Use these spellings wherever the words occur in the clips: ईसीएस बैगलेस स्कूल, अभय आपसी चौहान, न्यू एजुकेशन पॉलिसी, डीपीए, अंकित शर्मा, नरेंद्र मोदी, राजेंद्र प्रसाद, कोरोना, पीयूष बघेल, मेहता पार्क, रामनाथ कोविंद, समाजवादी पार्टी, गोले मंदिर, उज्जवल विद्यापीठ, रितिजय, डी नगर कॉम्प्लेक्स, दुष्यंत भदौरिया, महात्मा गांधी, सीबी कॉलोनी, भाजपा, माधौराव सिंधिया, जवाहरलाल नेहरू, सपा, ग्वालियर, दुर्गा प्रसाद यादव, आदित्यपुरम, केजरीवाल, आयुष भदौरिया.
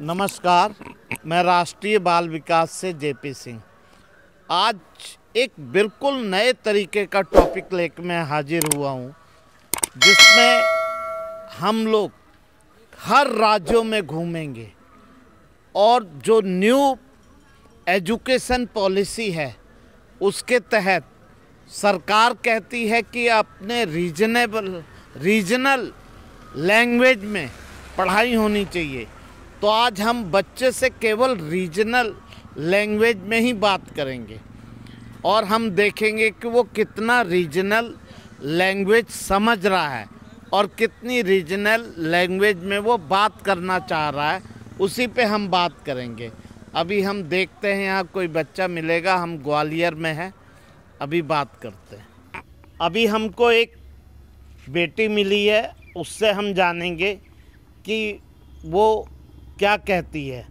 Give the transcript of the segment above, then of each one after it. नमस्कार, मैं राष्ट्रीय बाल विकास से जे पी सिंह। आज एक बिल्कुल नए तरीके का टॉपिक लेकर मैं हाजिर हुआ हूँ, जिसमें हम लोग हर राज्यों में घूमेंगे और जो न्यू एजुकेशन पॉलिसी है उसके तहत सरकार कहती है कि अपने रीजनल लैंग्वेज में पढ़ाई होनी चाहिए। तो आज हम बच्चे से केवल रीजनल लैंग्वेज में ही बात करेंगे और हम देखेंगे कि वो कितना रीजनल लैंग्वेज समझ रहा है और कितनी रीजनल लैंग्वेज में वो बात करना चाह रहा है, उसी पे हम बात करेंगे। अभी हम देखते हैं यहाँ कोई बच्चा मिलेगा, हम ग्वालियर में हैं, अभी बात करते हैं। अभी हमको एक बेटी मिली है, उससे हम जानेंगे कि वो क्या कहती है।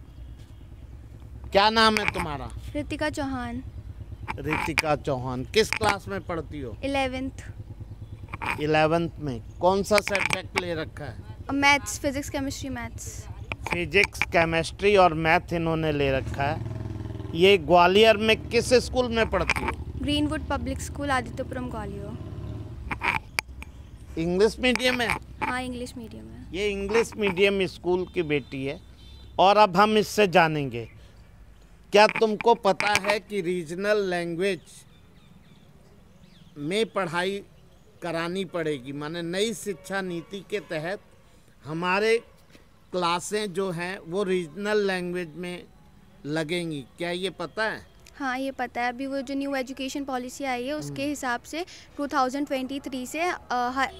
क्या नाम है तुम्हारा? रितिका चौहान। रितिका चौहान, किस क्लास में पढ़ती हो? 11th में। कौन सा सब्जेक्ट ले रखा है? Maths, physics, chemistry, maths. Physics, chemistry और मैथ इन्होंने ले रखा है। ये ग्वालियर में किस स्कूल में पढ़ती हो? Greenwood public school, आदित्यपुरम, ग्वालियर। English medium है? हाँ, इंग्लिश मीडियम है। ये इंग्लिश मीडियम स्कूल की बेटी है और अब हम इससे जानेंगे। क्या तुमको पता है कि रीजनल लैंग्वेज में पढ़ाई करानी पड़ेगी? माने नई शिक्षा नीति के तहत हमारे क्लासें जो हैं वो रीजनल लैंग्वेज में लगेंगी, क्या ये पता है? हाँ, ये पता है। अभी वो जो न्यू एजुकेशन पॉलिसी आई है उसके हिसाब से 2023 से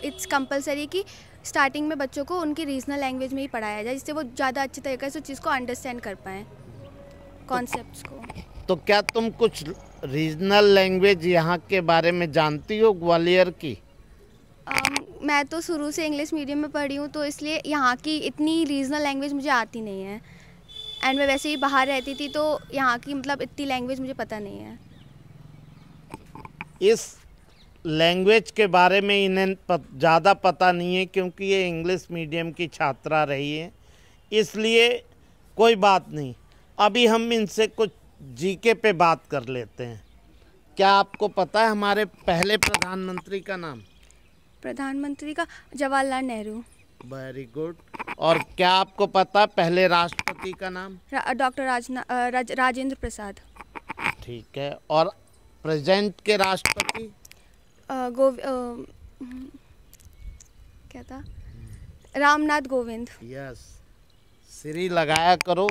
इट्स कंपलसरी कि स्टार्टिंग में बच्चों को उनकी रीजनल लैंग्वेज में ही पढ़ाया जाए, जिससे वो ज़्यादा अच्छे तरीके से उस चीज़ को अंडरस्टैंड कर पाएँ, कॉन्सेप्ट्स को। तो क्या तुम कुछ रीजनल लैंग्वेज यहाँ के बारे में जानती हो, ग्वालियर की? मैं तो शुरू से इंग्लिश मीडियम में पढ़ी हूँ, तो इसलिए यहाँ की इतनी रीजनल लैंग्वेज मुझे आती नहीं है। एंड मैं वैसे ही बाहर रहती थी, तो यहाँ की मतलब इतनी लैंग्वेज मुझे पता नहीं है। इस लैंग्वेज के बारे में इन्हें ज़्यादा पता नहीं है, क्योंकि ये इंग्लिश मीडियम की छात्रा रही है, इसलिए कोई बात नहीं। अभी हम इनसे कुछ जीके पे बात कर लेते हैं। क्या आपको पता है हमारे पहले प्रधानमंत्री का नाम? प्रधानमंत्री का? जवाहरलाल नेहरू। Very good. और क्या आपको पता पहले राष्ट्रपति का नाम? डॉक्टर राजेंद्र प्रसाद। ठीक है। और प्रेजेंट के राष्ट्रपति? क्या था? रामनाथ कोविंद। यस, श्री लगाया करो,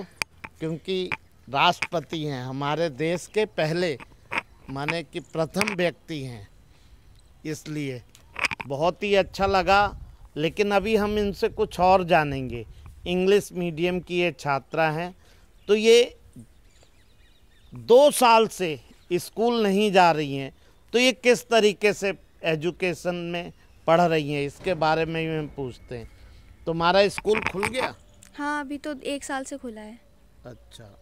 क्योंकि राष्ट्रपति हैं हमारे देश के, पहले माने कि प्रथम व्यक्ति हैं, इसलिए बहुत ही अच्छा लगा। लेकिन अभी हम इनसे कुछ और जानेंगे। इंग्लिश मीडियम की ये छात्रा हैं, तो ये 2 साल से स्कूल नहीं जा रही हैं, तो ये किस तरीके से एजुकेशन में पढ़ रही हैं इसके बारे में भी हम पूछते हैं। तुम्हारा स्कूल खुल गया? हाँ, अभी तो 1 साल से खुला है। अच्छा,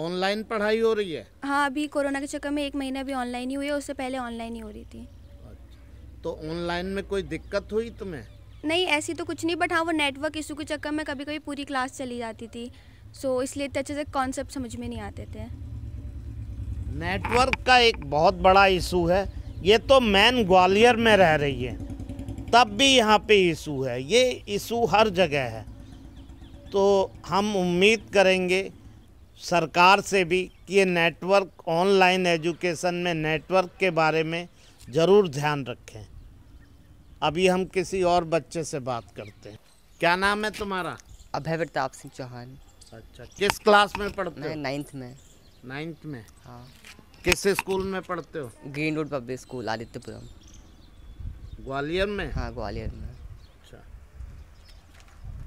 ऑनलाइन पढ़ाई हो रही है? हाँ, अभी कोरोना के चक्कर में 1 महीना भी ऑनलाइन ही हुई है, उससे पहले ऑनलाइन ही हो रही थी। अच्छा, तो ऑनलाइन में कोई दिक्कत हुई तुम्हें? नहीं, ऐसी तो कुछ नहीं, बट हाँ, वो नेटवर्क इशू के चक्कर में कभी कभी पूरी क्लास चली जाती थी, सो इसलिए इतने अच्छे से कॉन्सेप्ट समझ में नहीं आते थे। नेटवर्क का एक बहुत बड़ा इशू है। ये तो मैन ग्वालियर में रह रही है, तब भी यहाँ पे इशू है। ये इशू हर जगह है, तो हम उम्मीद करेंगे सरकार से भी कि ये नेटवर्क, ऑनलाइन एजुकेशन में नेटवर्क के बारे में ज़रूर ध्यान रखें। अभी हम किसी और बच्चे से बात करते हैं। क्या नाम है तुम्हारा? अभय आपसी चौहान। अच्छा, किस क्लास में पढ़ते हो? 9th में। हाँ। किस स्कूल में पढ़ते हो? Greenwood public school, आदित्यपुरम, ग्वालियर में। हाँ, ग्वालियर में। अच्छा,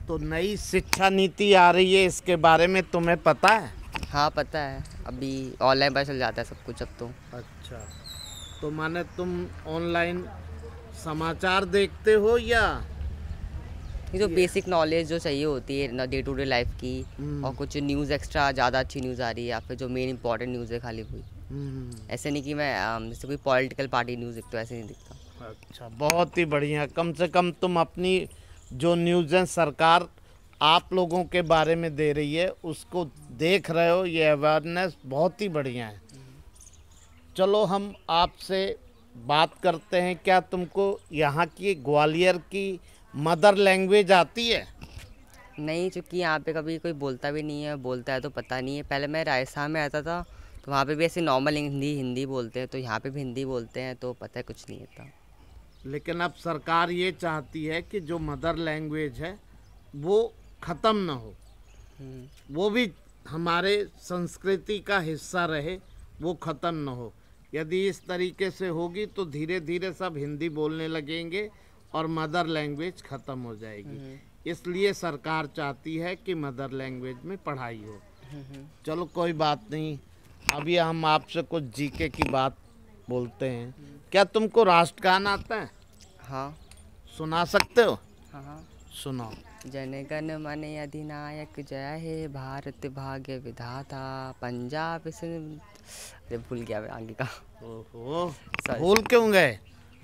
तो नई शिक्षा नीति आ रही है, इसके बारे में तुम्हें पता है? हाँ, पता है। अभी ऑनलाइन पता चल जाता है सब कुछ अब तो। अच्छा, तो माने तुम ऑनलाइन समाचार देखते हो या ये जो बेसिक नॉलेज जो चाहिए होती है ना डे टू डे लाइफ की, और कुछ न्यूज़ एक्स्ट्रा ज़्यादा अच्छी न्यूज़ आ रही है या फिर जो मेन इंपॉर्टेंट न्यूज़ है खाली हुई, ऐसे नहीं कि मैं जैसे कोई पॉलिटिकल पार्टी न्यूज़ देखता हूँ, ऐसे नहीं दिखता। अच्छा, बहुत ही बढ़िया। कम से कम तुम अपनी जो न्यूज़ हैं सरकार आप लोगों के बारे में दे रही है, उसको देख रहे हो, ये अवेयरनेस बहुत ही बढ़िया है। चलो हम आपसे बात करते हैं, क्या तुमको यहाँ की ग्वालियर की मदर लैंग्वेज आती है? नहीं, चूँकि यहाँ पे कभी कोई बोलता भी नहीं है, बोलता है तो पता नहीं है। पहले मैं राजस्थान में रहता था तो वहाँ पे भी ऐसे नॉर्मल हिंदी बोलते हैं, तो यहाँ पे भी हिंदी बोलते हैं, तो पता है कुछ नहीं होता। लेकिन अब सरकार ये चाहती है कि जो मदर लैंग्वेज है वो ख़त्म ना हो, वो भी हमारे संस्कृति का हिस्सा रहे, वो ख़त्म ना हो। यदि इस तरीके से होगी तो धीरे धीरे सब हिंदी बोलने लगेंगे और मदर लैंग्वेज ख़त्म हो जाएगी। इसलिए सरकार चाहती है कि मदर लैंग्वेज में पढ़ाई हो। चलो कोई बात नहीं, अभी हम आपसे कुछ जीके की बात बोलते हैं। क्या तुमको राष्ट्रगान आता है? हाँ। सुना सकते हो? हाँ। सुनाओ। जनगण मन अधिनायक जय हे भारत भाग्य विधाता पंजाब से, भूल गया आगे का। ओहो, भूल क्यों गए?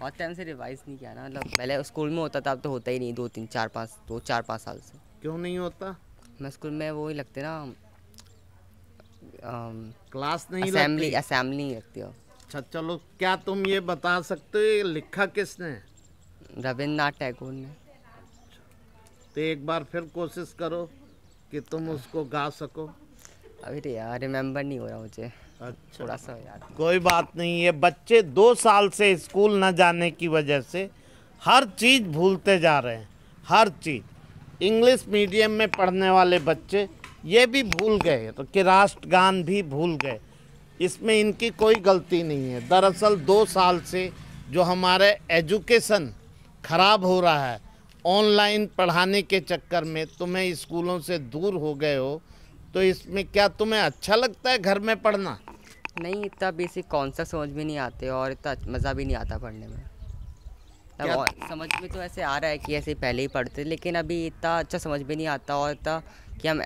और टाइम से रिवाइज नहीं किया ना, मतलब पहले स्कूल में होता था, अब तो होता ही नहीं। दो चार पाँच साल से क्यों नहीं होता? मैं स्कूल में वो ही लगते ना, क्लास नहीं, असेंबली नहीं लगती। अच्छा चलो, क्या तुम ये बता सकते हो ये लिखा किसने? रविंद्रनाथ टैगोर ने। तो एक बार फिर कोशिश करो कि तुम उसको गा सको। अभी यार रिमेम्बर नहीं हो रहा मुझे। अच्छा, थोड़ा सा यार। कोई बात नहीं, ये बच्चे 2 साल से स्कूल न जाने की वजह से हर चीज़ भूलते जा रहे हैं, हर चीज़। इंग्लिश मीडियम में पढ़ने वाले बच्चे ये भी भूल गए तो कि राष्ट्रगान भी भूल गए। इसमें इनकी कोई गलती नहीं है। दरअसल 2 साल से जो हमारे एजुकेशन खराब हो रहा है ऑनलाइन पढ़ाने के चक्कर में, तुम्हें स्कूलों से दूर हो गए हो, तो इसमें क्या तुम्हें अच्छा लगता है घर में पढ़ना? नहीं, इतना बेसिक कॉन्सेप्ट समझ में नहीं आते और इतना मज़ा भी नहीं आता पढ़ने में। समझ में तो ऐसे आ रहा है कि ऐसे पहले ही पढ़ते, लेकिन अभी इतना अच्छा समझ में नहीं आता और इतना कि हम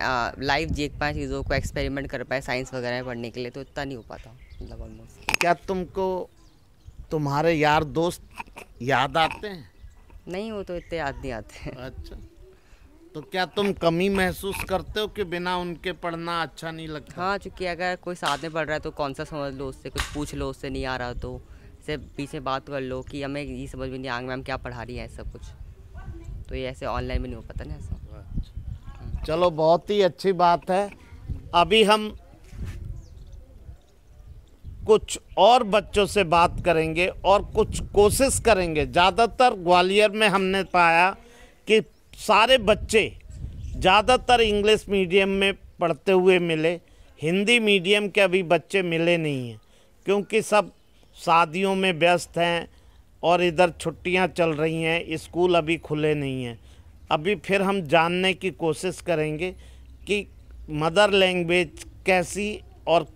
लाइव देख पाएँ चीज़ों को, एक्सपेरिमेंट कर पाए साइंस वगैरह में पढ़ने के लिए, तो इतना नहीं हो पाता मतलब ऑलमोस्ट। क्या तुमको तुम्हारे यार दोस्त याद आते हैं? नहीं, वो तो इतने याद नहीं आते। अच्छा, तो क्या तुम कमी महसूस करते हो कि बिना उनके पढ़ना अच्छा नहीं लगता? हाँ, चूँकि अगर कोई साथ में पढ़ रहा है तो कौन सा समझ लो, उससे कुछ पूछ लो, उससे नहीं आ रहा तो उससे पीछे बात कर लो कि हमें ये समझ में नहीं आ रहा मैम क्या पढ़ा रही है, सब कुछ। तो ये ऐसे ऑनलाइन में नहीं हो पाता ना ऐसा। चलो बहुत ही अच्छी बात है। अभी हम कुछ और बच्चों से बात करेंगे और कुछ कोशिश करेंगे। ज़्यादातर ग्वालियर में हमने पाया कि सारे बच्चे ज़्यादातर इंग्लिश मीडियम में पढ़ते हुए मिले, हिंदी मीडियम के अभी बच्चे मिले नहीं हैं क्योंकि सब शादियों में व्यस्त हैं और इधर छुट्टियां चल रही हैं, स्कूल अभी खुले नहीं हैं। अभी फिर हम जानने की कोशिश करेंगे कि मदर लैंग्वेज कैसी और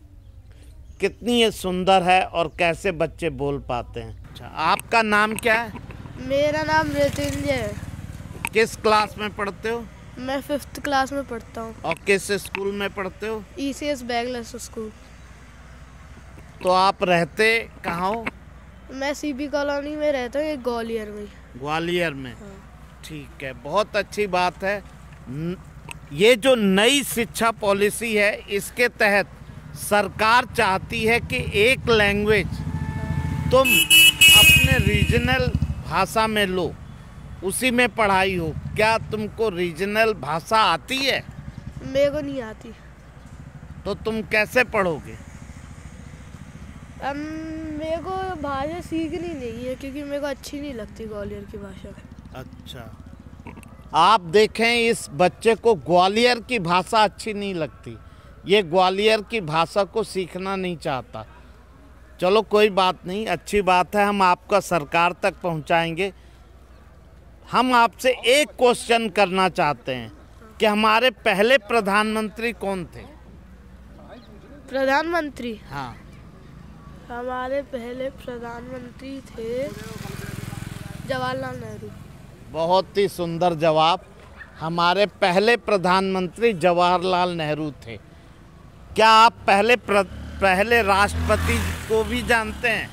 कितनी ये सुंदर है और कैसे बच्चे बोल पाते हैं। अच्छा, आपका नाम क्या है? मेरा नाम रितिजय है। किस क्लास में पढ़ते हो? मैं 5th क्लास में पढ़ता हूँ। और किस स्कूल में पढ़ते हो? ईसीएस बैगलेस स्कूल। तो आप रहते कहाँ हो? मैं सीबी कॉलोनी में रहता हूँ, ग्वालियर में। ग्वालियर में, हाँ। ठीक है, बहुत अच्छी बात है। ये जो नई शिक्षा पॉलिसी है इसके तहत सरकार चाहती है कि एक लैंग्वेज तुम अपने रीजनल भाषा में लो, उसी में पढ़ाई हो। क्या तुमको रीजनल भाषा आती है? मेरे को नहीं आती। तो तुम कैसे पढ़ोगे? मेरे को भाषा सीखनी नहीं है क्योंकि मेरे को अच्छी नहीं लगती ग्वालियर की भाषा। अच्छा, आप देखें इस बच्चे को ग्वालियर की भाषा अच्छी नहीं लगती, ये ग्वालियर की भाषा को सीखना नहीं चाहता। चलो कोई बात नहीं, अच्छी बात है, हम आपका सरकार तक पहुंचाएंगे। हम आपसे एक क्वेश्चन करना चाहते हैं कि हमारे पहले प्रधानमंत्री कौन थे? प्रधानमंत्री? हाँ, हमारे पहले प्रधानमंत्री थे जवाहरलाल नेहरू। बहुत ही सुंदर जवाब। हमारे पहले प्रधानमंत्री जवाहरलाल नेहरू थे। क्या आप पहले राष्ट्रपति को भी जानते हैं?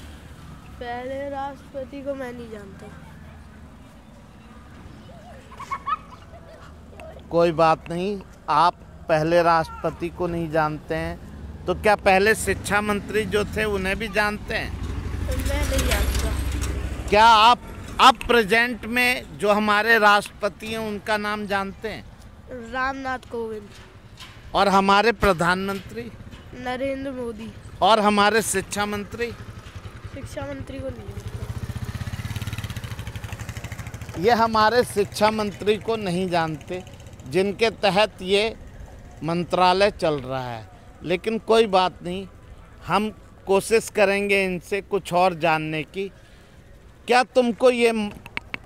पहले राष्ट्रपति को मैं नहीं जानता। कोई बात नहीं, आप पहले राष्ट्रपति को नहीं जानते हैं तो क्या पहले शिक्षा मंत्री जो थे उन्हें भी जानते हैं? मैं नहीं जानता। क्या आप अब प्रेजेंट में जो हमारे राष्ट्रपति हैं उनका नाम जानते हैं? रामनाथ कोविंद। और हमारे प्रधानमंत्री? नरेंद्र मोदी। और हमारे शिक्षा मंत्री? शिक्षा मंत्री को नहीं। ये हमारे शिक्षा मंत्री को नहीं जानते जिनके तहत ये मंत्रालय चल रहा है, लेकिन कोई बात नहीं, हम कोशिश करेंगे इनसे कुछ और जानने की। क्या तुमको ये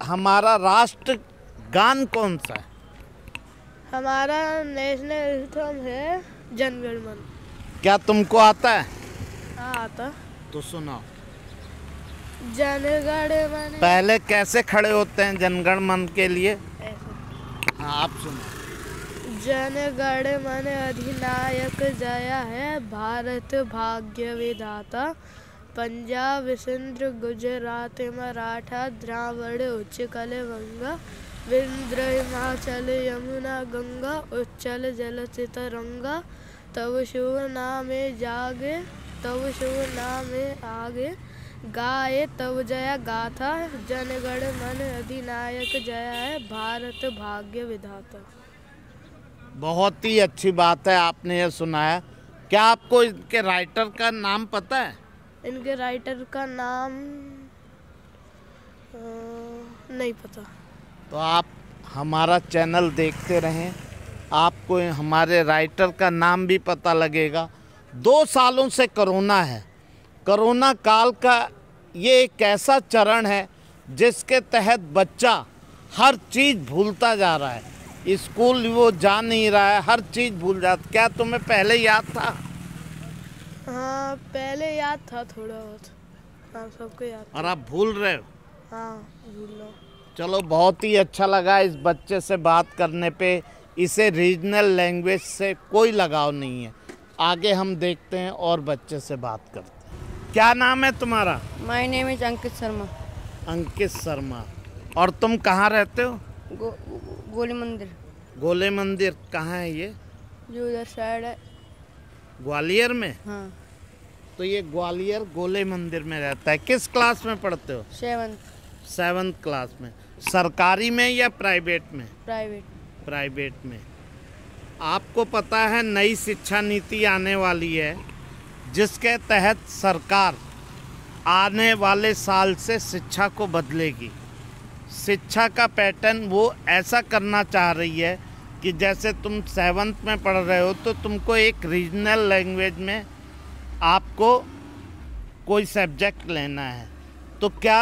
हमारा राष्ट्र गान कौन सा है? हमारा नेशनल एंथम है जन गण मन। क्या तुमको आता है? हाँ आता। तो सुनाओ। जनगण मन। पहले कैसे खड़े होते हैं जनगण मन के लिए? हाँ आप सुनो। जनगण मन अधिनायक जया है, भारत भाग्य विधाता, पंजाब सिंध गुजरात मराठा द्रावण उच्चकल गंगा, विंध्य हिमाचल यमुना गंगा, उच्चल जल तरंगा, तव शिव नामे जागे, तव शिव नामे आगे, गाए तव जया गाथा, जनगण मन अधिनायक जया है, भारत भाग्य विधाता। बहुत ही अच्छी बात है आपने ये सुनाया। क्या आपको इनके राइटर का नाम पता है? इनके राइटर का नाम नहीं पता। तो आप हमारा चैनल देखते रहें, आपको हमारे राइटर का नाम भी पता लगेगा। 2 सालों से कोरोना है। कोरोना काल का ये एक ऐसा चरण है जिसके तहत बच्चा हर चीज़ भूलता जा रहा है, स्कूल वो जा नहीं रहा है, हर चीज़ भूल जाता। क्या तुम्हें पहले याद था? हाँ पहले याद था थोड़ा बहुत। हाँ सबको याद था। और आप भूल रहे हो? हाँ भूल रहा हूँ। चलो बहुत ही अच्छा लगा इस बच्चे से बात करने पे। इसे रीजनल लैंग्वेज से कोई लगाव नहीं है। आगे हम देखते हैं और बच्चे से बात करते हैं। क्या नाम है तुम्हारा? My name is अंकित शर्मा। अंकित शर्मा। और तुम कहाँ रहते हो? गोले मंदिर। गोले मंदिर कहाँ है ये? जो उधर साइड है, ग्वालियर में। हाँ। तो ये ग्वालियर गोले मंदिर में रहता है। किस क्लास में पढ़ते हो? 7th क्लास में। सरकारी में या प्राइवेट में? प्राइवेट में। आपको पता है नई शिक्षा नीति आने वाली है जिसके तहत सरकार आने वाले साल से शिक्षा को बदलेगी। शिक्षा का पैटर्न वो ऐसा करना चाह रही है कि जैसे तुम 7th में पढ़ रहे हो तो तुमको एक रीजनल लैंग्वेज में आपको कोई सब्जेक्ट लेना है। तो क्या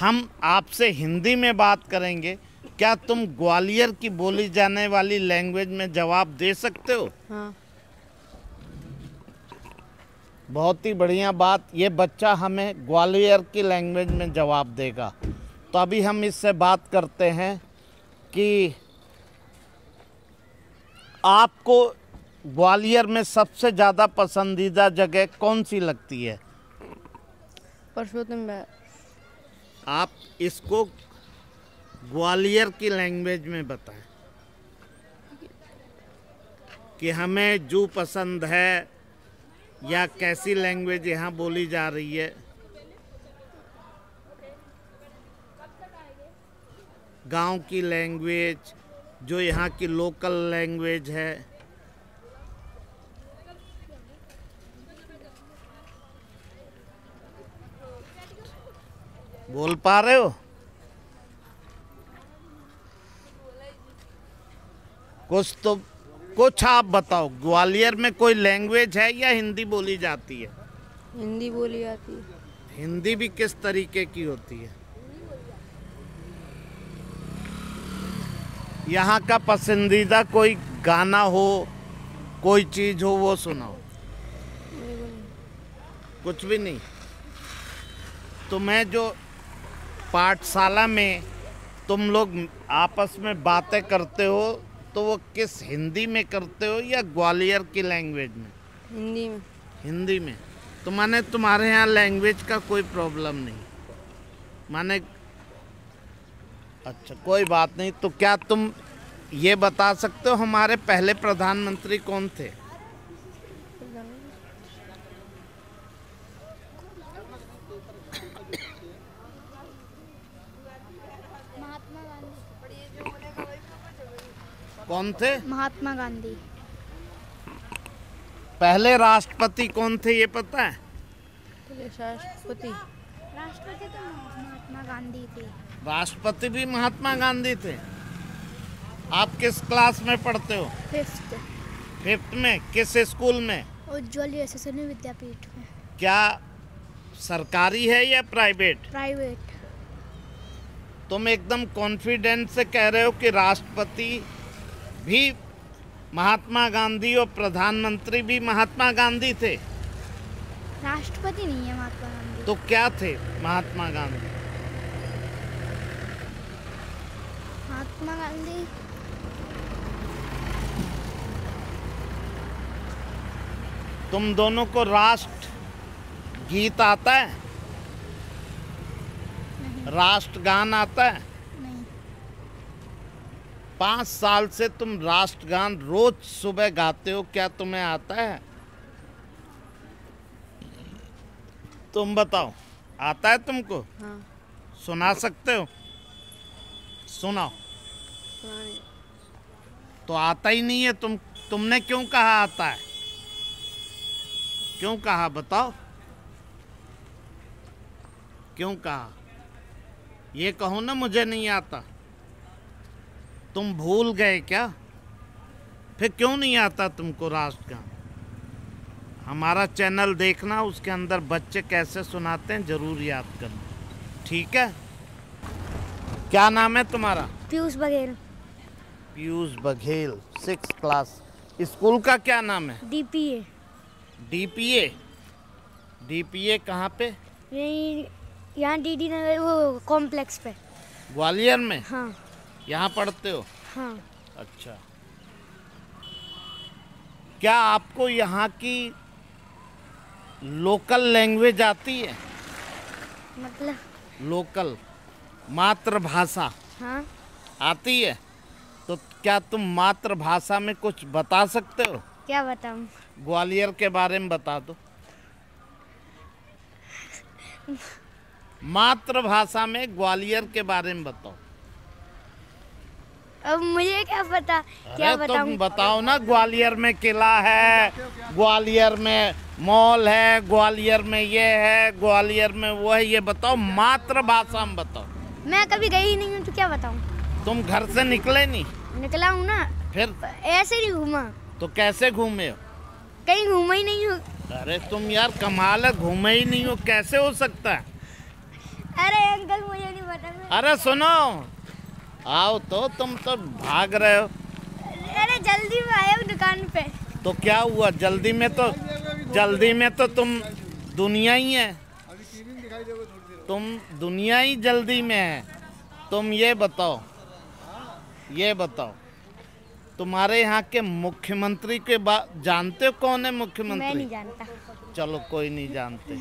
हम आपसे हिंदी में बात करेंगे। क्या तुम ग्वालियर की बोली जाने वाली लैंग्वेज में जवाब दे सकते हो? हाँ। बहुत ही बढ़िया बात। ये बच्चा हमें ग्वालियर की लैंग्वेज में जवाब देगा। तो अभी हम इससे बात करते हैं कि आपको ग्वालियर में सबसे ज़्यादा पसंदीदा जगह कौन सी लगती है? परसोत्तम बैराज। आप इसको ग्वालियर की लैंग्वेज में बताएं कि हमें जो पसंद है या कैसी लैंग्वेज यहाँ बोली जा रही है। गांव की लैंग्वेज, जो यहाँ की लोकल लैंग्वेज है। बोल पा रहे हो? कुछ आप बताओ, ग्वालियर में कोई लैंग्वेज है या हिंदी बोली जाती है? हिंदी बोली जाती है। हिंदी भी किस तरीके की होती है? यहाँ का पसंदीदा कोई गाना हो, कोई चीज़ हो, वो सुनाओ। कुछ भी नहीं। तो मैं जो पाठशाला में तुम लोग आपस में बातें करते हो तो वो किस हिंदी में करते हो या ग्वालियर की लैंग्वेज में? हिंदी में। तो माने तुम्हारे यहाँ लैंग्वेज का कोई प्रॉब्लम नहीं माने? अच्छा कोई बात नहीं। तो क्या तुम ये बता सकते हो हमारे पहले प्रधानमंत्री कौन थे? कौन थे? महात्मा गांधी। पहले राष्ट्रपति कौन थे ये पता है? राष्ट्रपति तो महात्मा गांधी थे। राष्ट्रपति भी महात्मा गांधी थे। आप किस क्लास में पढ़ते हो? फिफ्थ। फिफ्थ में किस स्कूल में? उज्जवल विद्यापीठ में। क्या सरकारी है या प्राइवेट? प्राइवेट। तुम एकदम कॉन्फिडेंस से कह रहे हो कि राष्ट्रपति भी महात्मा गांधी और प्रधानमंत्री भी महात्मा गांधी थे? राष्ट्रपति नहीं है महात्मा गांधी। तो क्या थे महात्मा गांधी? महात्मा गांधी तुम दोनों को राष्ट्र गीत आता है? नहीं। राष्ट्रगान आता है? नहीं। 5 साल से तुम राष्ट्रगान रोज सुबह गाते हो, क्या तुम्हें आता है? तुम बताओ, आता है तुमको? हाँ। सुना सकते हो? सुनाओ। तो आता ही नहीं है। तुमने क्यों कहा आता है? क्यों कहा बताओ? क्यों कहा? ये कहो ना मुझे नहीं आता। तुम भूल गए क्या? फिर क्यों नहीं आता तुमको राष्ट्रगान? हमारा चैनल देखना, उसके अंदर बच्चे कैसे सुनाते हैं जरूर याद करना, ठीक है? क्या नाम है तुम्हारा? पीयूष बघेल। पीयूष बघेल, 6th class. School का क्या नाम है? डीपीए। डीपीए? डीपीए कहाँ पे? यहाँ डी नगर कॉम्प्लेक्स पे, ग्वालियर में। हाँ। यहाँ पढ़ते हो? हाँ। अच्छा, क्या आपको यहाँ की लोकल लैंग्वेज आती है? मतलब लोकल मातृभाषा? हाँ। आती है। तो क्या तुम मातृभाषा में कुछ बता सकते हो? क्या बताऊं? ग्वालियर के बारे में बता दो। मातृभाषा में ग्वालियर के बारे में बताओ। अब मुझे क्या पता, क्या बताऊं? तुम बताओ ना, ग्वालियर में किला है, ग्वालियर में मॉल है, ग्वालियर में ये है, ग्वालियर में वो है, ये बताओ, मातृभाषा में बताओ। मैं कभी गई नहीं हूँ तो क्या बताऊं? तुम घर से निकले नहीं? निकला हूँ ना। फिर ऐसे नहीं घूमा? तो कैसे घूमे हो? कहीं घूमा ही नहीं हो। अरे तुम यार कमाल है, घूमे ही नहीं हो, कैसे हो सकता है? अरे अंकल मुझे नहीं पता। अरे सुनो, आओ तो, तुम तो भाग रहे हो। अरे जल्दी में आए हो दुकान पे। तो क्या हुआ जल्दी में? तो जल्दी में तो तुम दुनिया ही है, तुम दुनिया ही जल्दी में है। तुम ये बताओ, ये बताओ, तुम्हारे यहाँ के मुख्यमंत्री के जानते हो कौन है मुख्यमंत्री? मैं नहीं जानता। चलो कोई नहीं जानते।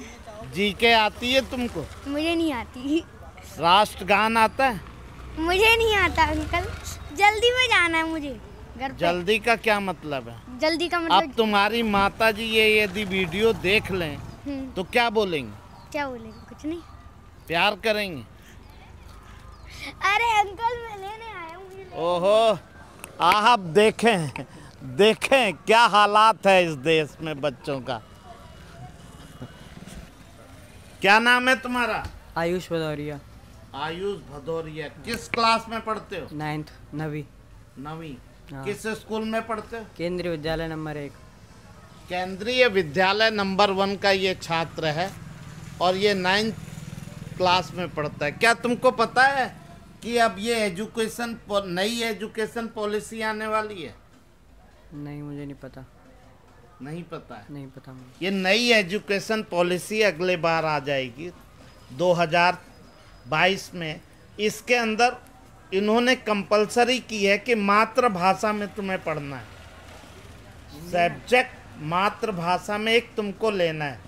जीके आती है तुमको? मुझे नहीं आती। राष्ट्रगान आता है? मुझे नहीं आता अंकल, जल्दी में जाना है मुझे घर। जल्दी का क्या मतलब है? जल्दी का मतलब अब तुम्हारी माता जी ये यदि वीडियो देख लें तो क्या बोलेंगे? क्या बोलेंगे? कुछ नहीं, प्यार करेंगे। अरे अंकल मैं लेने आया हूँ। ओहो, आप देखें, देखें क्या हालात है इस देश में बच्चों का। क्या नाम है तुम्हारा? आयुष भदौरिया। आयुष भदौरिया, किस क्लास में पढ़ते हो? 9वीं। 9वीं। हाँ। किस स्कूल में पढ़ते हो? केंद्रीय विद्यालय नंबर 1। केंद्रीय विद्यालय नंबर 1 का ये छात्र है और ये 9th क्लास में पढ़ता है। क्या तुमको पता है कि अब ये एजुकेशन, नई एजुकेशन पॉलिसी आने वाली है? नहीं, मुझे नहीं पता। नहीं पता है? नहीं पता मुझे। ये नई एजुकेशन पॉलिसी अगले बार आ जाएगी 2022 में। इसके अंदर इन्होंने कंपलसरी की है कि मातृभाषा में तुम्हें पढ़ना है, सब्जेक्ट मातृभाषा में एक तुमको लेना है।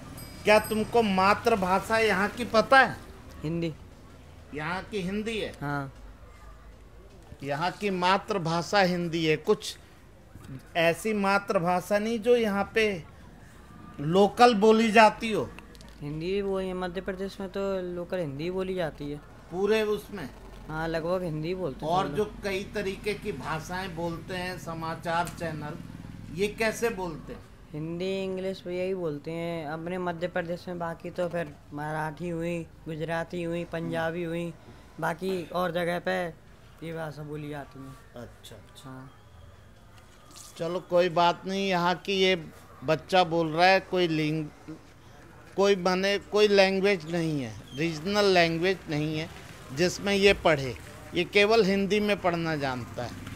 क्या तुमको मातृभाषा यहाँ की पता है? हिंदी। यहाँ की हिंदी है? हाँ। यहाँ की मातृभाषा हिंदी है, कुछ ऐसी मातृभाषा नहीं जो यहाँ पे लोकल बोली जाती हो। हिंदी वो मध्य प्रदेश में तो लोकल हिंदी बोली जाती है पूरे उसमें, हाँ लगभग हिंदी बोलते हैं। और जो कई तरीके की भाषाएं बोलते हैं समाचार चैनल, ये कैसे बोलते हैं? हिंदी इंग्लिश भी यही बोलते हैं अपने मध्य प्रदेश में, बाकी तो फिर मराठी हुई, गुजराती हुई, पंजाबी हुई, बाकी और जगह पे ये भाषा बोली जाती है। अच्छा अच्छा, हाँ। चलो कोई बात नहीं, यहाँ की ये बच्चा बोल रहा है, कोई लैंग्वेज नहीं है, रीजनल लैंग्वेज नहीं है जिसमें ये पढ़े, ये केवल हिंदी में पढ़ना जानता है।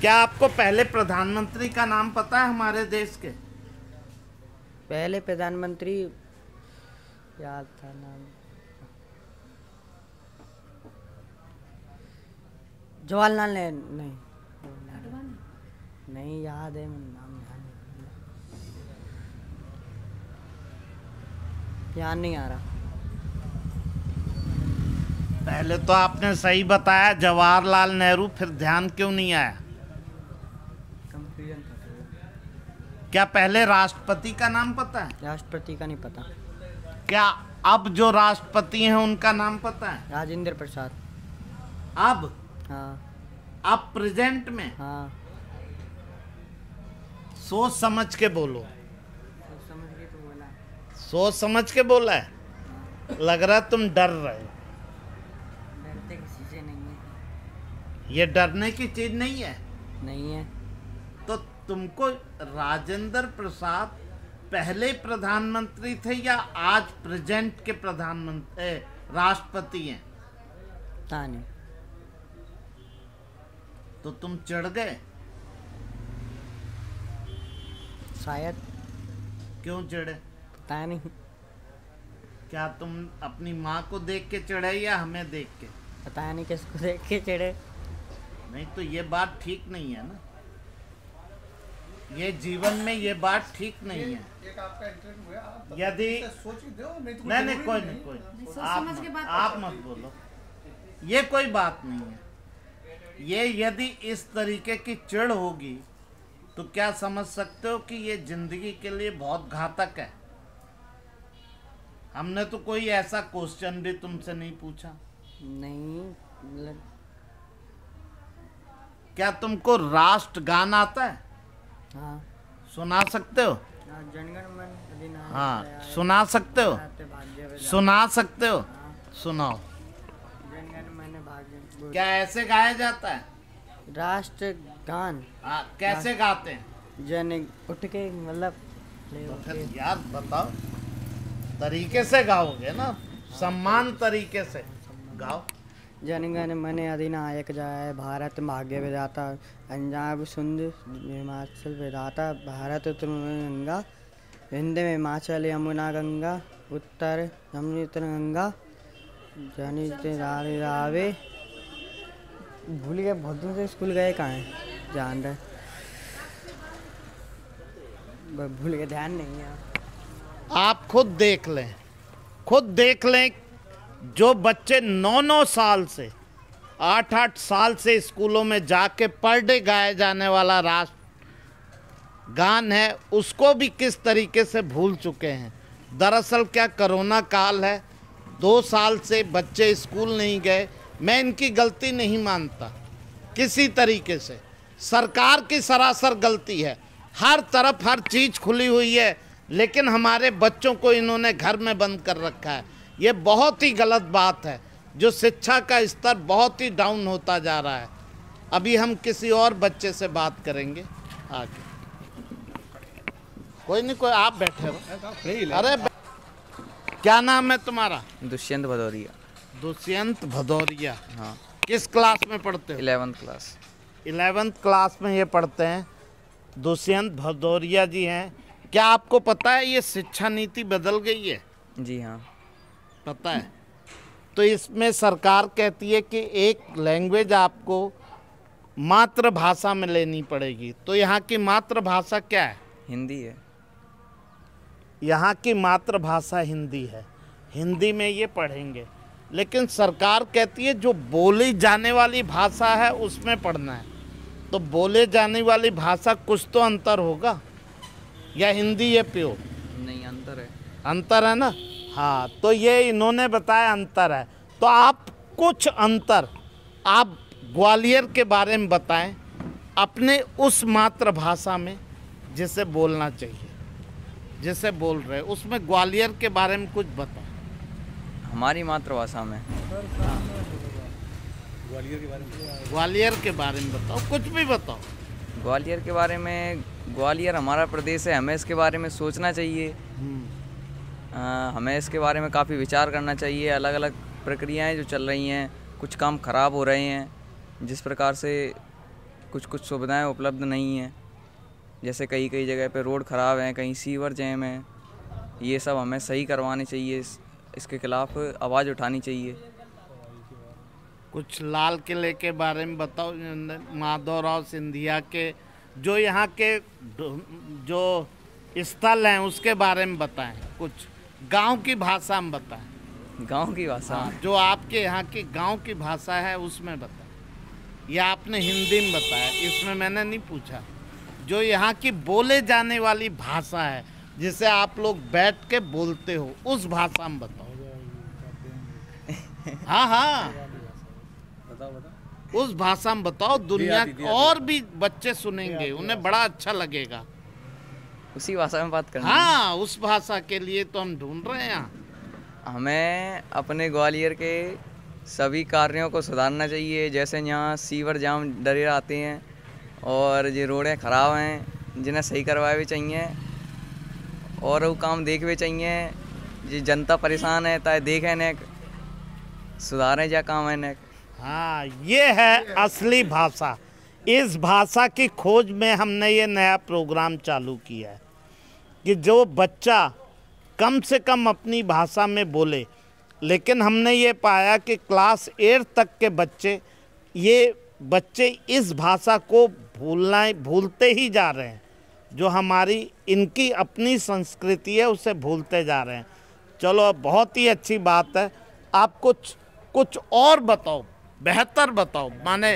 क्या आपको पहले प्रधानमंत्री का नाम पता है हमारे देश के? पहले प्रधानमंत्री याद था नाम, जवाहरलाल नेहरू? नहीं याद है नाम, याद नहीं आ रहा। पहले तो आपने सही बताया जवाहरलाल नेहरू, फिर ध्यान क्यों नहीं आया? कंफ्यूजन था। क्या पहले राष्ट्रपति का नाम पता है? राष्ट्रपति का नहीं पता। क्या अब जो राष्ट्रपति हैं उनका नाम पता है? राजेंद्र प्रसाद। अब? हाँ। अब प्रेजेंट में? हाँ। सोच समझ के बोलो। सोच समझ के तो बोला है। सोच समझ के बोला है? हाँ। लग रहा तुम डर रहे हो। ये डरने की चीज नहीं है। नहीं है तो तुमको राजेंद्र प्रसाद पहले प्रधानमंत्री थे या आज प्रेजेंट के प्रधानमंत्री राष्ट्रपति हैं? तानी। तो तुम चढ़ गए शायद। क्यों चढ़े? पता नहीं। क्या तुम अपनी माँ को देख के चढ़े या हमें देख के? पता नहीं किसको देख के चढ़े। नहीं तो ये बात ठीक नहीं है ना, ये जीवन में ये बात ठीक नहीं है। एक आपका इंटरव्यू है, आप यदि नहीं कोई नहीं, कोई आप मत बोलो, ये कोई बात नहीं है। ये यदि इस तरीके की चिढ़ होगी तो क्या समझ सकते हो कि ये जिंदगी के लिए बहुत घातक है। हमने तो कोई ऐसा क्वेश्चन भी तुमसे नहीं पूछा। नहीं। क्या तुमको राष्ट्रगान आता है? हाँ। सुना सकते हो? हाँ। सुना सकते हो? सुना सकते हो? सुनाओ। क्या ऐसे गाया जाता है राष्ट्रगान? हाँ। कैसे गाते हैं? जन उठ के, मतलब फिर यार बताओ, तरीके से गाओगे ना, सम्मान तरीके से गाओ। जनगण मन अधिनायक जय, भारत भाग्य विधाता, पंजाब सिंध हिमाचल विधाता, भारत गंगा हिंद में हिमाचल यमुना गंगा, उत्तर यमुना उत्तर गंगा, जानी रानी रावे भूल गए, बहुत दिन से स्कूल गए, कहाँ हैं जान रहे, भूल गए, ध्यान नहीं है। आप खुद देख लें, खुद देख लें, जो बच्चे 9-9 साल से 8-8 साल से स्कूलों में जाके पर डे गाया जाने वाला राष्ट्र गान है उसको भी किस तरीके से भूल चुके हैं। दरअसल क्या कोरोना काल है, 2 साल से बच्चे स्कूल नहीं गए। मैं इनकी गलती नहीं मानता किसी तरीके से, सरकार की सरासर गलती है। हर तरफ हर चीज़ खुली हुई है लेकिन हमारे बच्चों को इन्होंने घर में बंद कर रखा है। ये बहुत ही गलत बात है, जो शिक्षा का स्तर बहुत ही डाउन होता जा रहा है। अभी हम किसी और बच्चे से बात करेंगे आगे। कोई नहीं, कोई आप बैठे हो। अरे क्या नाम है तुम्हारा? दुष्यंत भदौरिया। दुष्यंत भदौरिया, हाँ। किस क्लास में पढ़ते हो? 11th class. 11th क्लास में ये पढ़ते हैं, दुष्यंत भदौरिया जी हैं। क्या आपको पता है ये शिक्षा नीति बदल गई है? जी हाँ पता है। तो इसमें सरकार कहती है कि एक लैंग्वेज आपको मातृभाषा में लेनी पड़ेगी। तो यहाँ की मातृभाषा क्या है? हिंदी है। यहाँ की मातृभाषा हिंदी है, हिंदी में ये पढ़ेंगे। लेकिन सरकार कहती है जो बोली जाने वाली भाषा है उसमें पढ़ना है, तो बोले जाने वाली भाषा कुछ तो अंतर होगा, या हिंदी है प्योर? नहीं, अंतर है। अंतर है ना? हाँ, तो ये इन्होंने बताया अंतर है, तो आप कुछ अंतर आप ग्वालियर के बारे में बताएं अपने उस मातृभाषा में जिसे बोलना चाहिए, जिसे बोल रहे उसमें ग्वालियर के बारे में कुछ बताएं हमारी मातृभाषा में। हाँ, ग्वालियर के बारे में बताओ, कुछ भी बताओ ग्वालियर के बारे में। ग्वालियर हमारा प्रदेश है, हमें इसके बारे में सोचना चाहिए, हमें इसके बारे में काफ़ी विचार करना चाहिए। अलग अलग प्रक्रियाएं जो चल रही हैं, कुछ काम खराब हो रहे हैं, जिस प्रकार से कुछ सुविधाएं उपलब्ध नहीं हैं, जैसे कई जगह पे रोड ख़राब हैं, कहीं सीवर जैम है, ये सब हमें सही करवाने चाहिए, इसके खिलाफ आवाज़ उठानी चाहिए। कुछ लाल किले के बारे में बताओ, माधौराव सिंधिया के जो यहाँ के जो स्थल हैं उसके बारे में बताएं, कुछ गांव की भाषा में बताएं। गांव की भाषा? हाँ, जो आपके यहाँ की गांव की भाषा है उसमें बताएं, या आपने हिंदी में बताया इसमें मैंने नहीं पूछा। जो यहाँ की बोले जाने वाली भाषा है जिसे आप लोग बैठ के बोलते हो उस भाषा में बताओ। हाँ, उस भाषा में बताओ, दुनिया और भी बच्चे सुनेंगे, उन्हें बड़ा अच्छा लगेगा। उसी भाषा में बात करना। हाँ, उस भाषा के लिए तो हम ढूंढ रहे हैं। हमें अपने ग्वालियर के सभी कार्यों को सुधारना चाहिए, जैसे यहाँ सीवर जाम डरे आते हैं और ये रोडें खराब हैं जिन्हें सही करवाए भी चाहिए, और वो काम देख भी चाहिए। ये जनता परेशान है, ताकि देखें नेक सुधारें जा काम है नेक। हाँ, ये है असली भाषा। इस भाषा की खोज में हमने ये नया प्रोग्राम चालू किया है कि जो बच्चा कम से कम अपनी भाषा में बोले। लेकिन हमने ये पाया कि क्लास 8 तक के बच्चे इस भाषा को भूलते ही जा रहे हैं, जो हमारी इनकी अपनी संस्कृति है उसे भूलते जा रहे हैं। चलो, बहुत ही अच्छी बात है। आप कुछ और बताओ, बेहतर बताओ, माने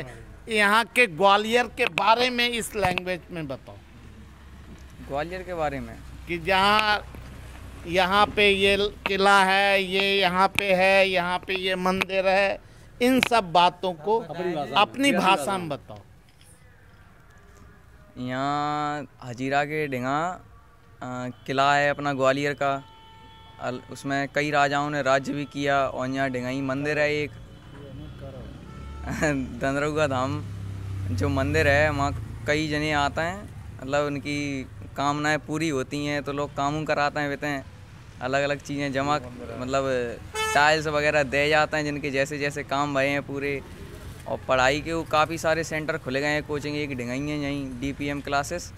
यहाँ के ग्वालियर के बारे में इस लैंग्वेज में बताओ। ग्वालियर के बारे में कि जहाँ यहाँ पे ये किला है, ये यहाँ पे है, यहाँ पे ये मंदिर है, इन सब बातों को अपनी भाषा में बताओ। यहाँ हजीरा के ढिंगा किला है अपना ग्वालियर का, उसमें कई राजाओं ने राज्य भी किया, और यहाँ ढिंगाई मंदिर है एक, दंदरुगा धाम जो मंदिर है, वहाँ कई जने आते हैं, मतलब उनकी कामनाएं पूरी होती हैं तो लोग काम कराते हैं, वेते हैं, अलग अलग चीज़ें जमा, मतलब टाइल्स वगैरह दे जाते हैं जिनके जैसे जैसे काम भरे हैं पूरे। और पढ़ाई के वो काफ़ी सारे सेंटर खुले गए हैं, कोचिंग एक ढिंगाई है यहीं, DPM क्लासेस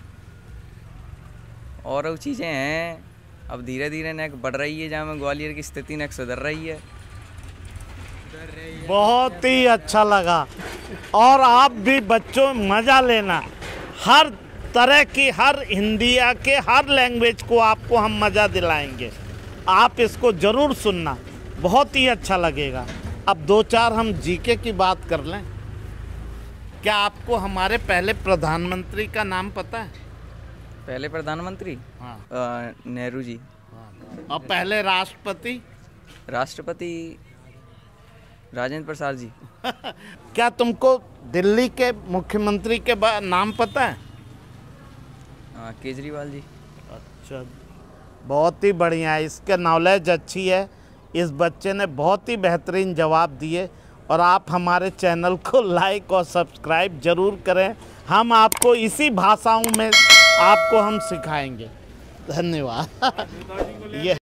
और वो चीज़ें हैं। अब धीरे धीरे नेक बढ़ रही है, जहाँ ग्वालियर की स्थिति नेक सुधर रही है। बहुत ही अच्छा लगा, और आप भी बच्चों मज़ा लेना, हर तरह की, हर हिंदी के हर लैंग्वेज को आपको हम मज़ा दिलाएंगे, आप इसको ज़रूर सुनना, बहुत ही अच्छा लगेगा। अब 2-4 हम जीके की बात कर लें। क्या आपको हमारे पहले प्रधानमंत्री का नाम पता है? पहले प्रधानमंत्री? हाँ, नेहरू जी। और पहले राष्ट्रपति? राजेंद्र प्रसाद जी। क्या तुमको दिल्ली के मुख्यमंत्री के नाम पता है? केजरीवाल जी। अच्छा, बहुत ही बढ़िया, इसके नॉलेज अच्छी है, इस बच्चे ने बहुत ही बेहतरीन जवाब दिए। और आप हमारे चैनल को लाइक और सब्सक्राइब ज़रूर करें, हम आपको इसी भाषाओं में आपको हम सिखाएंगे। धन्यवाद।